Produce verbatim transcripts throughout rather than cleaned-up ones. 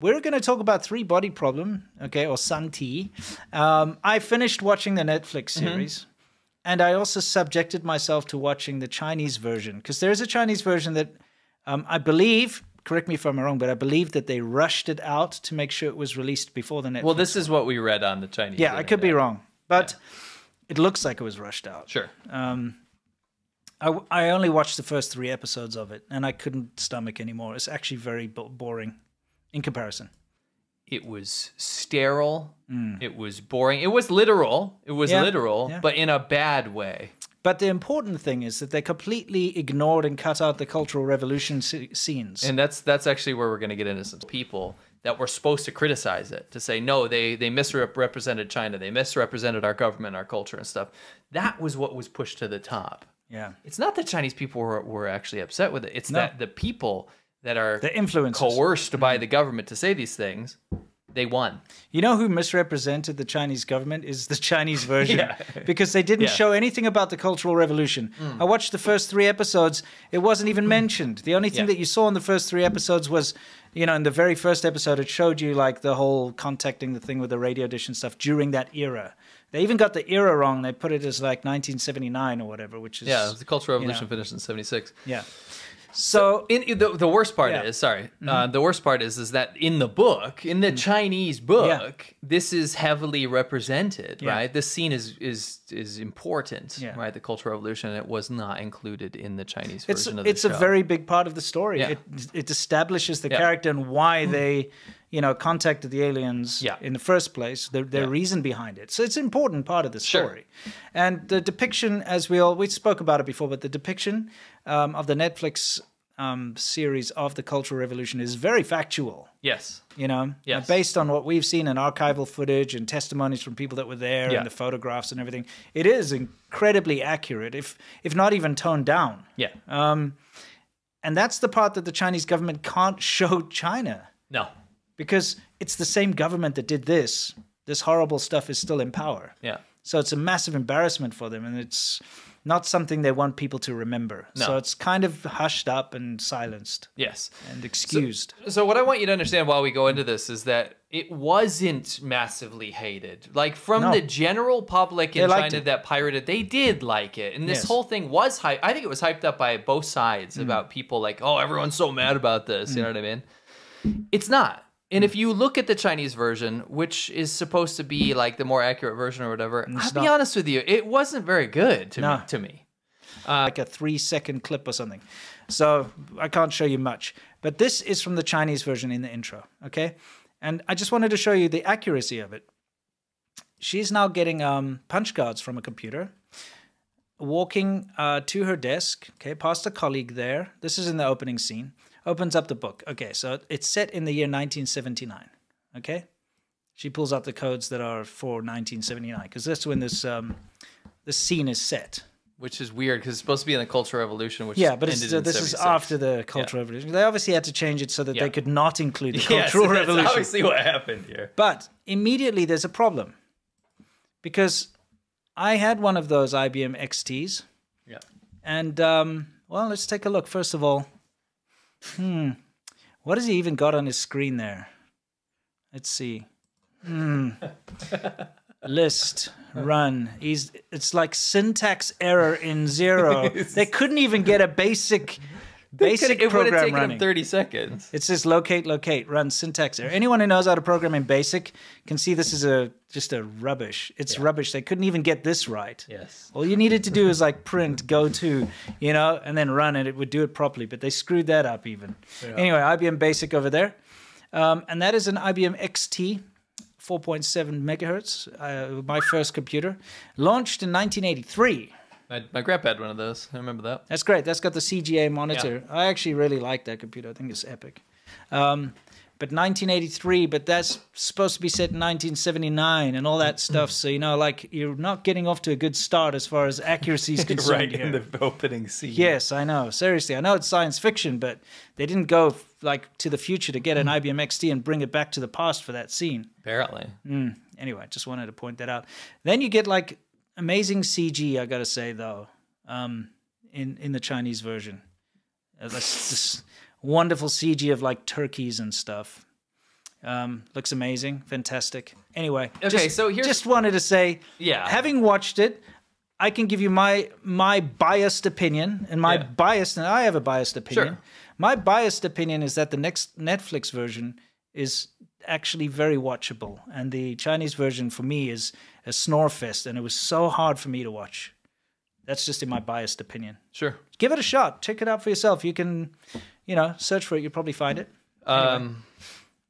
We're going to talk about Three Body Problem, okay, or San Ti. Um, I finished watching the Netflix series, mm-hmm. and I also subjected myself to watching the Chinese version, because there is a Chinese version that um, I believe, correct me if I'm wrong, but I believe that they rushed it out to make sure it was released before the Netflix. Well, this is what we read on the Chinese. Yeah, I could be wrong, but yeah. It looks like it was rushed out. Sure. Um, I, I only watched the first three episodes of it, and I couldn't stomach anymore. It's actually very bo boring in comparison. It was sterile. Mm. It was boring. It was literal. It was yeah, literal, yeah. but in a bad way. But the important thing is that they completely ignored and cut out the Cultural Revolution scenes. And that's that's actually where we're going to get into some people that were supposed to criticize it, to say, no, they, they misrepresented China. They misrepresented our government, our culture and stuff. That was what was pushed to the top. Yeah, it's not that Chinese people were, were actually upset with it. It's no. that the people that are the influencers coerced by the government to say these things, they won. You know who misrepresented the Chinese government is the Chinese version. yeah. Because they didn't yeah. show anything about the Cultural Revolution. Mm. I watched the first three episodes. It wasn't even mentioned. The only thing yeah. that you saw in the first three episodes was, you know, in the very first episode, it showed you like the whole contacting the thing with the radio dish and stuff during that era. They even got the era wrong. They put it as like nineteen seventy-nine or whatever, which is... Yeah, the Cultural Revolution you know, finished in seventy-six. Yeah. So, so in, the, the worst part yeah. is, sorry, mm-hmm. uh, the worst part is is that in the book, in the mm-hmm. Chinese book, yeah. this is heavily represented, yeah. right? This scene is is is important, yeah. right? The Cultural Revolution, it was not included in the Chinese it's, version of the It's show. a very big part of the story. Yeah. It, it establishes the yeah. character and why mm-hmm. they... you know, contacted the aliens yeah. in the first place, their, their yeah. reason behind it. So it's an important part of the story. Sure. And the depiction, as we all, we spoke about it before, but the depiction um, of the Netflix um, series of the Cultural Revolution is very factual. Yes. You know, yes. based on what we've seen in archival footage and testimonies from people that were there yeah. and the photographs and everything, it is incredibly accurate, if, if not even toned down. Yeah. Um, and that's the part that the Chinese government can't show China. No. Because it's the same government that did this. This horrible stuff is still in power. Yeah. So it's a massive embarrassment for them, and it's not something they want people to remember. No. So it's kind of hushed up and silenced. Yes. And excused. So, so what I want you to understand while we go into this is that it wasn't massively hated. Like, from no. the general public in China that pirated, they did like it. And this yes. whole thing was hyped. I think it was hyped up by both sides mm. about people like, oh, everyone's so mad about this. Mm. You know what I mean? It's not. And if you look at the Chinese version, which is supposed to be like the more accurate version or whatever, it's I'll not, be honest with you, it wasn't very good to no. me. To me. Uh, like a three-second clip or something. So I can't show you much. But this is from the Chinese version in the intro, okay? And I just wanted to show you the accuracy of it. She's now getting um, punch cards from a computer, walking uh, to her desk, okay, past a colleague there. This is in the opening scene. Opens up the book. Okay, so it's set in the year nineteen seventy-nine, okay? She pulls out the codes that are for nineteen seventy-nine, because that's when this um, this scene is set. Which is weird, because it's supposed to be in the Cultural Revolution, which yeah, but ended it's, uh, in this seventy-six. Is after the Cultural yeah. Revolution. They obviously had to change it so that yeah. they could not include the Cultural yes, that's Revolution. That's obviously what happened here. But immediately there's a problem, because I had one of those I B M X Ts. Yeah. And, um, well, let's take a look. First of all, Hmm. what has he even got on his screen there? Let's see. Hmm. List, run. He's, it's like syntax error in zero. They couldn't even get a basic basic it program running. It would have taken running. him thirty seconds. It says locate, locate, run, syntax error. Anyone who knows how to program in BASIC can see this is a just a rubbish. It's yeah. rubbish. They couldn't even get this right. Yes. All you needed to do is like print, go to, you know, and then run, and it would do it properly. But they screwed that up even. Yeah. Anyway, I B M BASIC over there. Um, and that is an I B M X T, four point seven megahertz, uh, my first computer, launched in nineteen eighty-three. My, my grandpa had one of those. I remember that. That's great. That's got the C G A monitor. Yeah. I actually really like that computer. I think it's epic. Um, but nineteen eighty-three, but that's supposed to be set in nineteen seventy-nine and all that stuff. So, you know, like, you're not getting off to a good start as far as accuracy is concerned. Right here. In the opening scene. Yes, I know. Seriously, I know it's science fiction, but they didn't go, like, to the future to get an I B M X T and bring it back to the past for that scene. Apparently. Mm. Anyway, just wanted to point that out. Then you get, like... amazing C G, I gotta say though, um, in in the Chinese version, uh, that's this wonderful C G of like turkeys and stuff, Um, looks amazing, fantastic. Anyway, okay, just, so here's just wanted to say, yeah, having watched it, I can give you my my biased opinion, and my yeah. biased, and I have a biased opinion. Sure. My biased opinion is that the next Netflix version is actually very watchable, and the Chinese version for me is a snore fest, and it was so hard for me to watch. That's just in my biased opinion. Sure, give it a shot, check it out for yourself. You can, you know, search for it. You'll probably find it. Anyway. Um,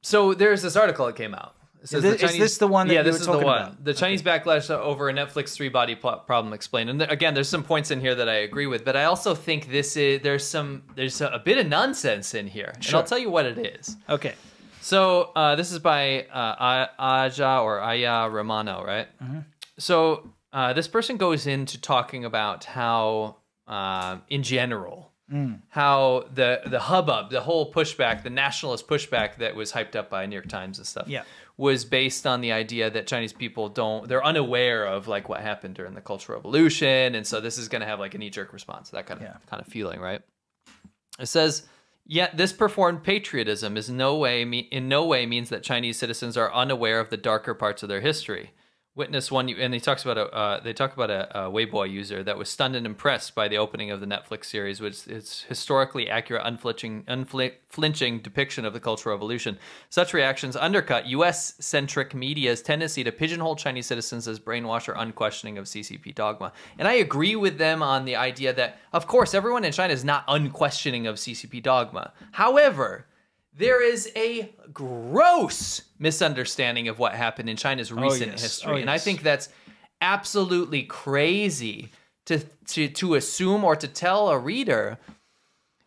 so there's this article that came out. It says, is, this, the Chinese, is this the one? That yeah, you this were is the one. About? The Chinese okay. backlash over a Netflix Three Body Problem explained. And th again, there's some points in here that I agree with, but I also think this is there's some there's a, a bit of nonsense in here, sure. and I'll tell you what it is. Okay. So uh, this is by uh, Aja or Aja Romano, right? Mm-hmm. So uh, this person goes into talking about how, uh, in general, mm. how the the hubbub, the whole pushback, the nationalist pushback that was hyped up by New York Times and stuff, yeah. was based on the idea that Chinese people don't, they're unaware of like what happened during the Cultural Revolution, and so this is going to have like a knee jerk response, that kind of yeah. kind of feeling, right? It says. Yet this performed patriotism is no way in no way means that Chinese citizens are unaware of the darker parts of their history. Witness one, and he talks about a uh, they talk about a, a Weibo user that was stunned and impressed by the opening of the Netflix series, which is historically accurate, unflinching, unflinching depiction of the Cultural Revolution. Such reactions undercut U S-centric media's tendency to pigeonhole Chinese citizens as brainwash or unquestioning of C C P dogma. And I agree with them on the idea that, of course, everyone in China is not unquestioning of C C P dogma. However, there is a gross misunderstanding of what happened in China's recent oh, yes. history. Oh, yes. And I think that's absolutely crazy to, to, to assume or to tell a reader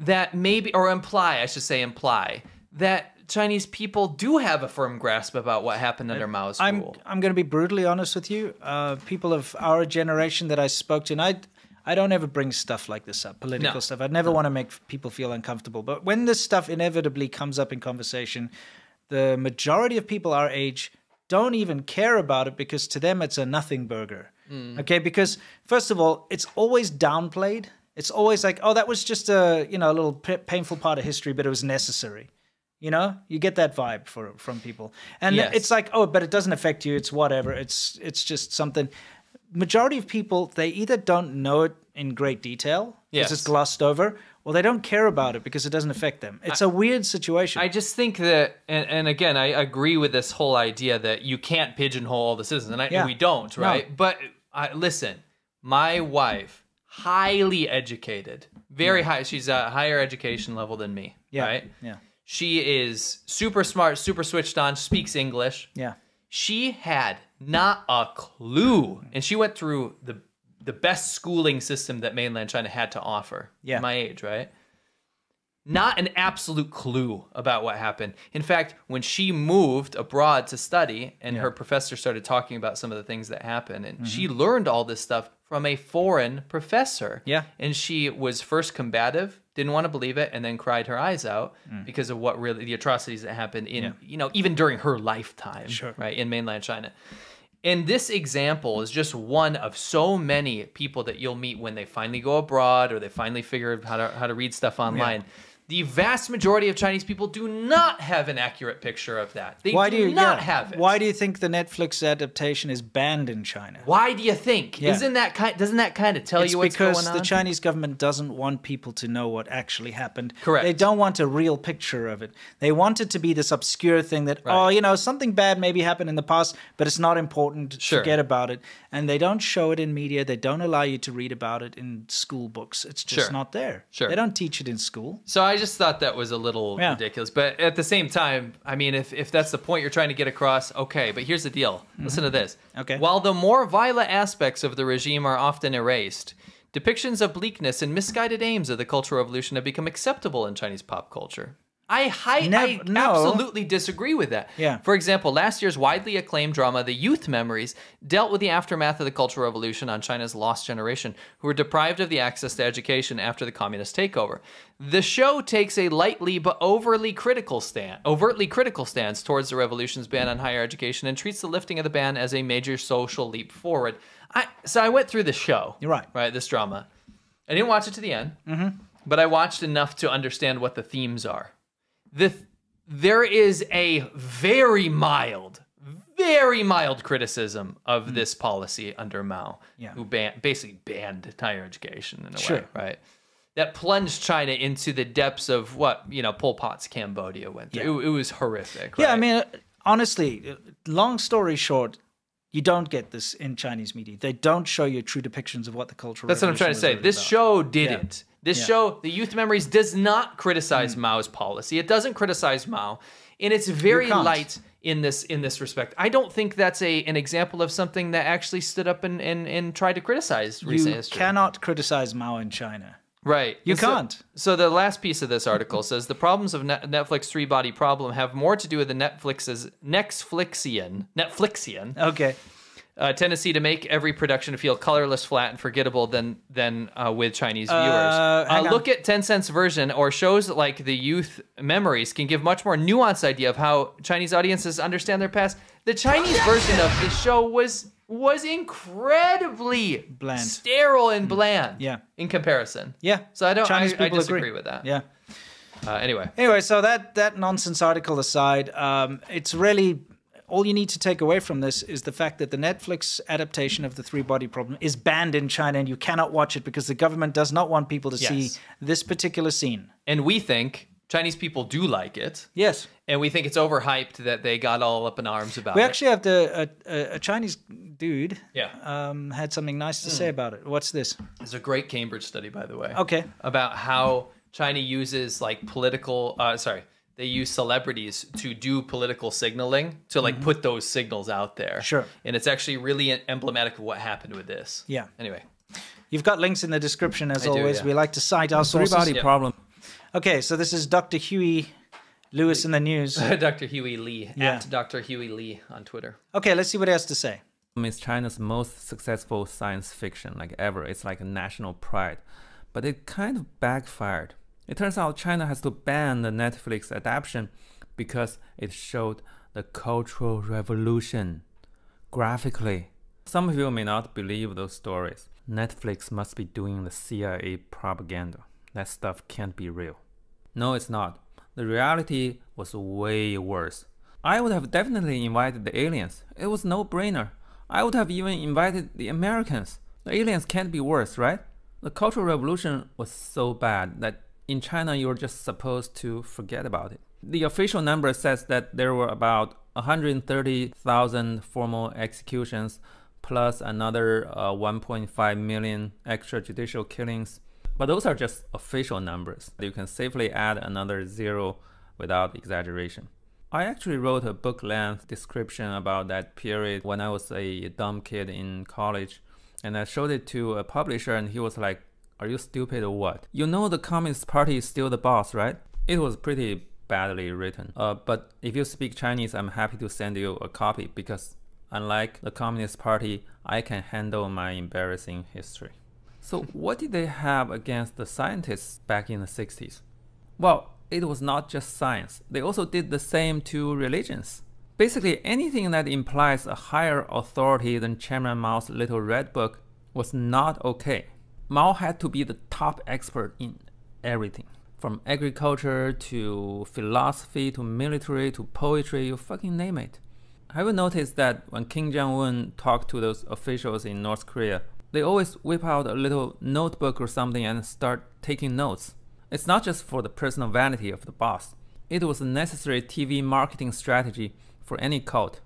that maybe, or imply, I should say imply, that Chinese people do have a firm grasp about what happened under Mao's I'm, rule. I'm going to be brutally honest with you. Uh, people of our generation that I spoke to, and I... I don't ever bring stuff like this up, political no. stuff. I never no. want to make people feel uncomfortable. But when this stuff inevitably comes up in conversation, the majority of people our age don't even care about it because to them it's a nothing burger. Mm. Okay, because first of all, it's always downplayed. It's always like, oh, that was just a, you know, a little painful part of history, but it was necessary. You know, you get that vibe for, from people. And yes. it's like, oh, but it doesn't affect you. It's whatever. It's, it's just something. Majority of people, they either don't know it in great detail because yes. it's glossed over, or they don't care about it because it doesn't affect them. It's I, a weird situation. I just think that, and, and again, I agree with this whole idea that you can't pigeonhole all the citizens, and I, yeah. we don't, right? No. But uh, listen, my wife, highly educated, very yeah. high, she's a higher education level than me, yeah. right? Yeah. She is super smart, super switched on, speaks English. Yeah. She had not a clue, and she went through the the best schooling system that mainland China had to offer. Yeah, my age, right? Not an absolute clue about what happened. In fact, when she moved abroad to study, and yeah. her professor started talking about some of the things that happened, and mm-hmm. she learned all this stuff from a foreign professor. Yeah, and she was first combative, didn't want to believe it, and then cried her eyes out mm. because of what really the atrocities that happened in, yeah. you know, even during her lifetime, sure. right, in mainland China. And this example is just one of so many people that you'll meet when they finally go abroad or they finally figure out how to, how to read stuff online. Yeah. The vast majority of Chinese people do not have an accurate picture of that. They Why do, do you, not yeah. have it. Why do you think the Netflix adaptation is banned in China? Why do you think? Yeah. Isn't that kind, doesn't that kind of tell it's you what's going on? Because the Chinese government doesn't want people to know what actually happened. Correct. They don't want a real picture of it. They want it to be this obscure thing that, right. oh, you know, something bad maybe happened in the past, but it's not important. Sure. Forget about it. And they don't show it in media. They don't allow you to read about it in school books. It's just sure. not there. Sure. They don't teach it in school. So I I just thought that was a little yeah. ridiculous. But at the same time, I mean, if, if that's the point you're trying to get across, okay, but here's the deal. Mm-hmm. Listen to this. Okay. While the more violent aspects of the regime are often erased, depictions of bleakness and misguided aims of the Cultural Revolution have become acceptable in Chinese pop culture. I, I, Never, I no. absolutely disagree with that. Yeah. For example, last year's widely acclaimed drama, The Youth Memories, dealt with the aftermath of the Cultural Revolution on China's lost generation, who were deprived of the access to education after the communist takeover. The show takes a lightly but overly critical stand, overtly critical stance towards the revolution's ban on higher education and treats the lifting of the ban as a major social leap forward. I, so I went through the show. You're right. Right, this drama. I didn't watch it to the end, mm-hmm. but I watched enough to understand what the themes are. The, there is a very mild, very mild criticism of mm. this policy under Mao, yeah. who ban basically banned higher education in a sure. way, right? That plunged China into the depths of what, you know, Pol Pot's Cambodia went through. Yeah. It, it was horrific. Right? Yeah, I mean, honestly, long story short, you don't get this in Chinese media. They don't show you true depictions of what the cultural That's revolution what I'm trying to say. This about. show didn't. Yeah. This yeah. show, The Youth Memories, does not criticize mm. Mao's policy. It doesn't criticize Mao, and it's very light in this in this respect. I don't think that's a an example of something that actually stood up and and, and tried to criticize recent you history. You cannot criticize Mao in China. Right. You and can't. So, so the last piece of this article says, the problems of Net Netflix Three Body Problem have more to do with the Netflix's Netflixian, Netflixian okay. uh, tendency to make every production feel colorless, flat, and forgettable than, than uh, with Chinese viewers. Uh, uh, look at Tencent's version, or shows like The Youth Memories can give much more nuanced idea of how Chinese audiences understand their past. The Chinese version of this show was... was incredibly bland, sterile, and bland. Yeah, in comparison. Yeah, so I don't. Chinese I, I disagree agree. with that. Yeah. Uh, anyway. Anyway, so that that nonsense article aside, um, it's really all you need to take away from this is the fact that the Netflix adaptation of The Three Body Problem is banned in China, and you cannot watch it because the government does not want people to yes. see this particular scene. And we think Chinese people do like it. Yes. And we think it's overhyped that they got all up in arms about it. We actually it. have the, a, a Chinese dude yeah. um, had something nice to mm. say about it. What's this? It's a great Cambridge study, by the way. Okay. About how China uses like political, uh, sorry, they use celebrities to do political signaling, to like mm-hmm. put those signals out there. Sure. And it's actually really emblematic of what happened with this. Yeah. Anyway. You've got links in the description, as I always. Do, yeah. We like to cite our sources. Three Body yep. Problem. Okay, so this is Doctor Huey Lewis in the news. Doctor Huey Lee, yeah. at Doctor Huey Lee on Twitter. Okay, let's see what he has to say. It's China's most successful science fiction, like ever. It's like a national pride. But it kind of backfired. It turns out China has to ban the Netflix adaptation because it showed the Cultural Revolution graphically. Some of you may not believe those stories. Netflix must be doing the C I A propaganda. That stuff can't be real. No, it's not. The reality was way worse. I would have definitely invited the aliens. It was no-brainer. I would have even invited the Americans. The aliens can't be worse, right? The Cultural Revolution was so bad that in China you're just supposed to forget about it. The official number says that there were about one hundred thirty thousand formal executions plus another uh, one point five million extrajudicial killings. But those are just official numbers. You can safely add another zero without exaggeration. I actually wrote a book-length description about that period when I was a dumb kid in college, and I showed it to a publisher and he was like, "Are you stupid or what? You know the Communist Party is still the boss, right?" It was pretty badly written. Uh, but if you speak Chinese, I'm happy to send you a copy because unlike the Communist Party, I can handle my embarrassing history. So what did they have against the scientists back in the sixties? Well, it was not just science. They also did the same to religions. Basically, anything that implies a higher authority than Chairman Mao's Little Red Book was not okay. Mao had to be the top expert in everything. From agriculture to philosophy to military to poetry, you fucking name it. Have you noticed that when Kim Jong Un talked to those officials in North Korea, they always whip out a little notebook or something and start taking notes? It's not just for the personal vanity of the boss. It was a necessary T V marketing strategy for any cult.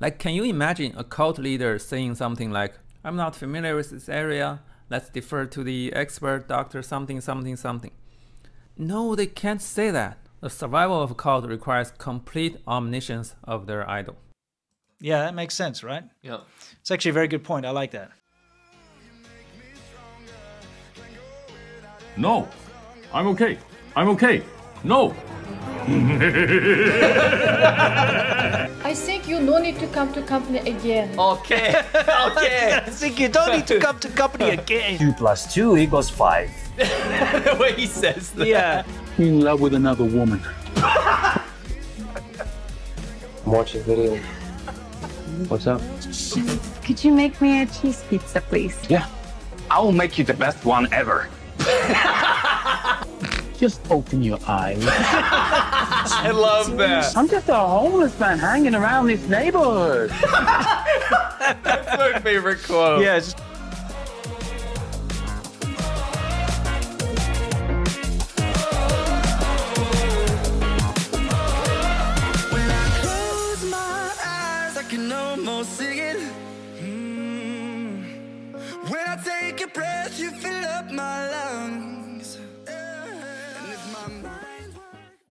Like, can you imagine a cult leader saying something like, "I'm not familiar with this area, let's defer to the expert, doctor something, something, something." No, they can't say that. The survival of a cult requires complete omniscience of their idol. Yeah, that makes sense, right? Yeah. It's actually a very good point. I like that. No, I'm okay. I'm okay. No. I think you no need to come to company again. Okay. Okay. I think you don't need to come to company again. Two plus two equals five. The way he says that. Yeah. In love with another woman. Watch a video. What's up? Could you make me a cheese pizza, please? Yeah. I will make you the best one ever. Just open your eyes. I love that. I'm just a homeless man hanging around this neighborhood. That's my favorite quote. Yeah. It's just when I take a breath, you fill up my lungs.